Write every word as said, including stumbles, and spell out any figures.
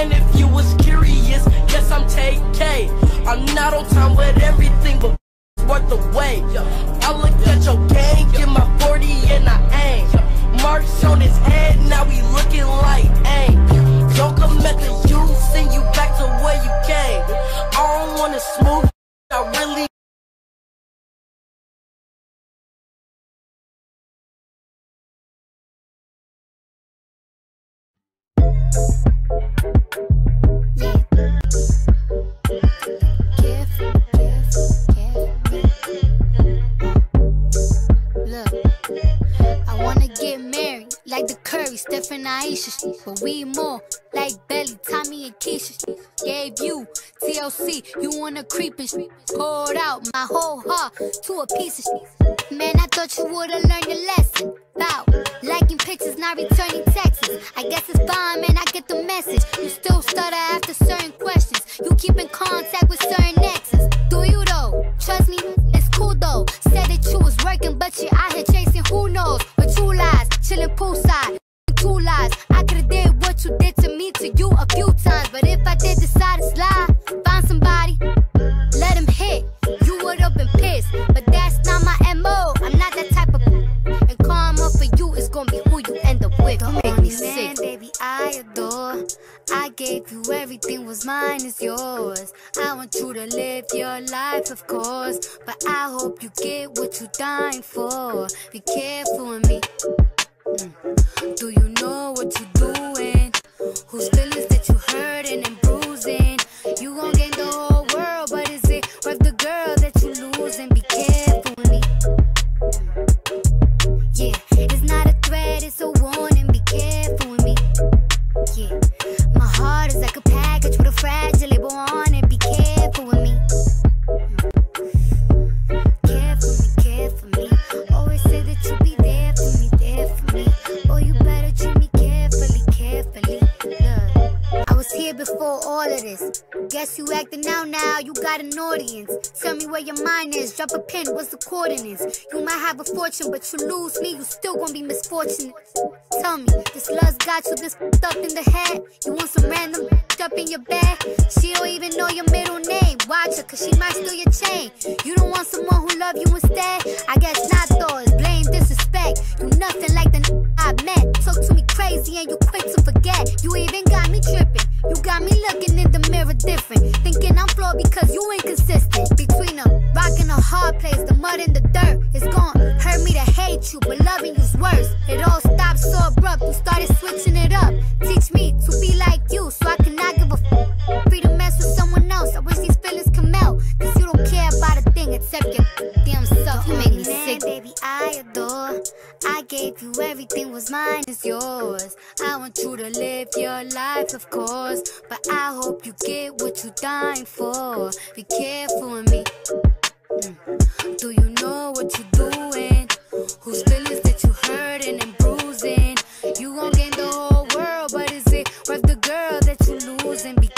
And if you was curious, guess I'm T K. I'm not on time with everything, but worth the wait. I looked at your gang in my forty and I aim. Marks on his head, now he looking like aim. Don't come at the you, send you back to where you came. I don't wanna smooth, I really. Like the Curry, Steph and Aisha, but we more like Belly, Tommy and Keisha. Gave you T L C, you wanna creepin'. Poured out my whole heart to a piece of shit. Man, I thought you would've learned your lesson about liking pictures, not returning texts. I guess it's fine, man, I get the message. You still stutter after certain questions. You keep in contact with certain exes. Do you though? Trust me, it's cool though. Said that you was working, but you out here chasing who knows. But you lies, chillin' poolside, two lies. I could've did what you did to me to you a few times. But if I did decide to slide, find somebody, let him hit, you would've been pissed. But that's not my M O, I'm not that type of. And karma for you is gonna be who you end up with. Don't make me sick. Baby, I adore. I gave you everything, was mine is yours. I want you to live your life, of course, but I hope you get what you're dying for. Be careful with me. Mm. Do you know what you're doing? Whose feelings that you hurting and bruising? You gon' gain the whole world, but is it worth the girl that you losing? Be careful with me. Mm. Yeah, it's not a threat, it's a warning. Be careful with me. Yeah. My heart is like a package with a fragile label on it. Be careful with me. Careful me, careful me. Always say that you be there for me, there for me. Oh, you better treat me carefully, carefully. Look, I was here before all of this. Guess you acting out now, you got an audience. Tell me where your mind is, drop a pin, what's the coordinates? You might have a fortune, but you lose me, you still gonna be misfortunate. Tell me, this love's got you this f***ed up in the head. You want some random f***ed up in your bed. She don't even know your middle name. Watch her, cause she might steal your chain. You don't want someone who love you instead? I guess not though, it's blame, disrespect. You nothing like the n*** I met. Talk to me crazy and you quick to forget. You even got me tripping. You got me looking in the mirror different. Thinking I'm flawed because you inconsistent. Between a rock and a hard place, the mud and the dirt is gone. Hurt me to hate you, but loving you's worse. It all stopped so abrupt, you started switching it up. Teach me to be like you, so I cannot give a f. Free to mess with someone else, I wish these feelings could melt. Cause you don't care about a thing except your damn self. You make me sick. Baby, I adore. I gave you everything, was mine, is yours. I want you to live your life, of course, but I hope you get what you're dying for. Be careful with me. Mm. Do you know what you're doing? Whose feelings that you hurting and bruising? You gon' gain the whole world, but is it worth the girl that you losing? Be